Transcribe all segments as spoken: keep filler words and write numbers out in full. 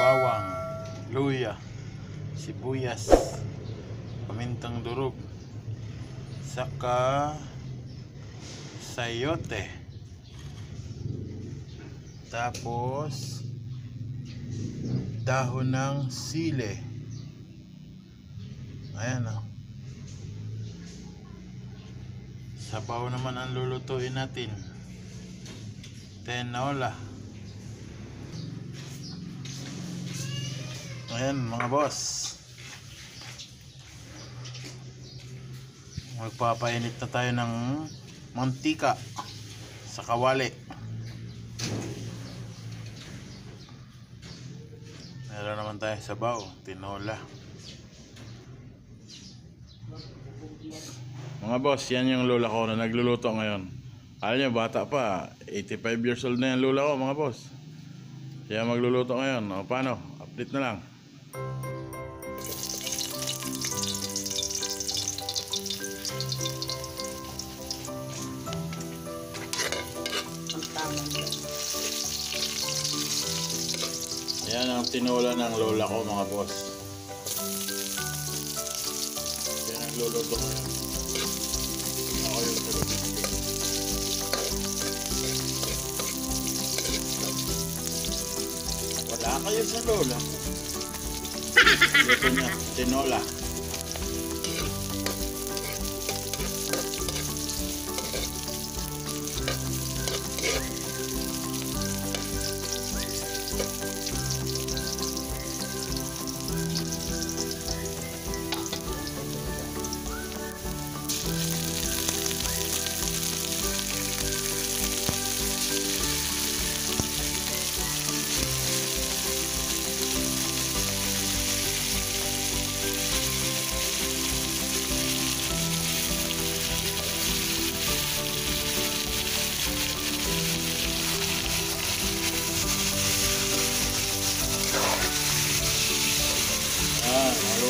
bawang, luya, sibuyas, pamintang durog, saka sayote, tapos dahon ng sili. Ayan o. Sabaw naman ang lulutuin natin. Tinola. Ayan mga boss, magpapainit na tayo ng mantika sa kawali. Meron naman tayo sabaw, tinola. Mga boss, yan yung lola ko na nagluluto ngayon. Alam nyo, bata pa, eighty-five years old na yung lola ko mga boss. Siya magluluto ngayon. O paano, update na lang. Yan ang tinola ng lola ko mga boss. Yan ang luluto ko. Ako yung tulog. Wala kayo sa lola. Luto niya, tinola.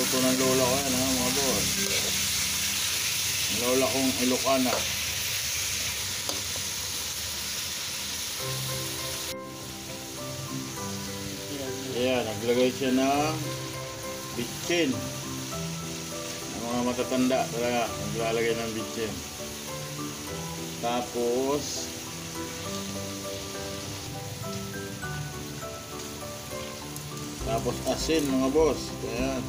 Ito ng lola ko yan ha mga boss. Lola kong Ilocana. Ayan, naglagay siya ng bitsin. Ang mga matatanda talaga naglalagay ng bitsin. Tapos Tapos asin mga boss. Ayan.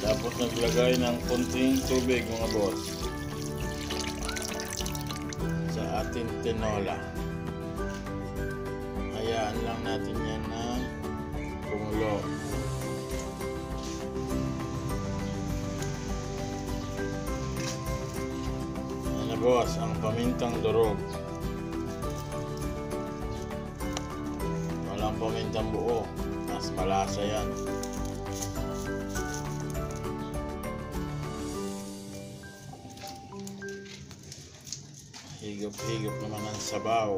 Tapos naglagay ng konting tubig mga boss sa ating tinola. Hayaan lang natin yan na kumulo. Ayan na boss, ang pamintang durog. Walang pamintang buo, mas malasa yan. Higop-higop naman ang sabaw.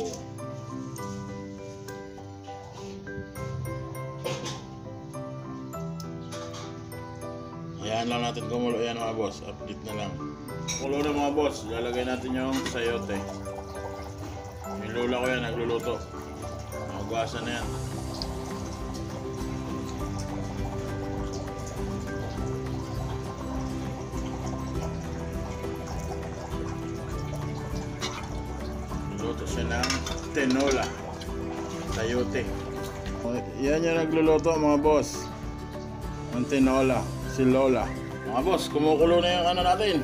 Ayan lang natin kumulo yan mga boss. Update na lang. Kulo na mga boss. Lalagay natin yung sayote. Yung lola ko yan, nagluluto. Magwasan na yan. Ng tinola, sayote. Yan yung nagluluto mga boss, ang tinola, si lola. Mga boss, kumukulo na yung ano natin,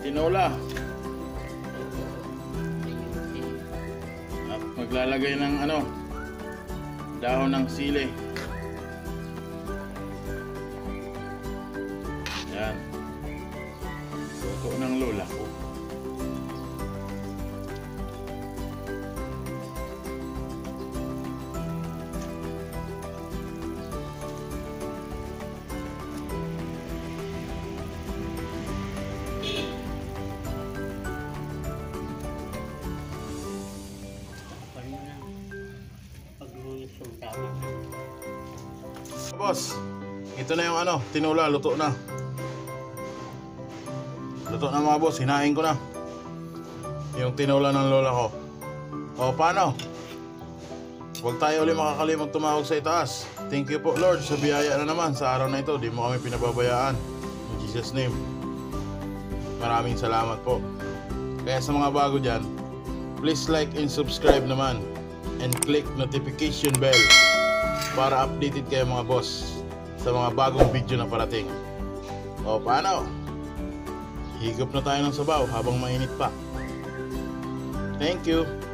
tinola. At maglalagay ng ano, dahon ng sili. Yan, luto ng lola ko. boss. Ito na yung ano, tinola, luto na. Luto na mga boss, hinain ko na. Yung tinola ng lola ko. O paano? Huwag tayo ulit makakalimang tumawag sa itaas. Thank you po Lord sa biyaya na naman sa araw na ito. Di mo kami pinababayaan. In Jesus name. Maraming salamat po. Kaya sa mga bago dyan, please like and subscribe naman. And click notification bell para updated kayo mga boss sa mga bagong video na parating. O paano? Higop na tayo ng sabaw habang mainit pa. Thank you.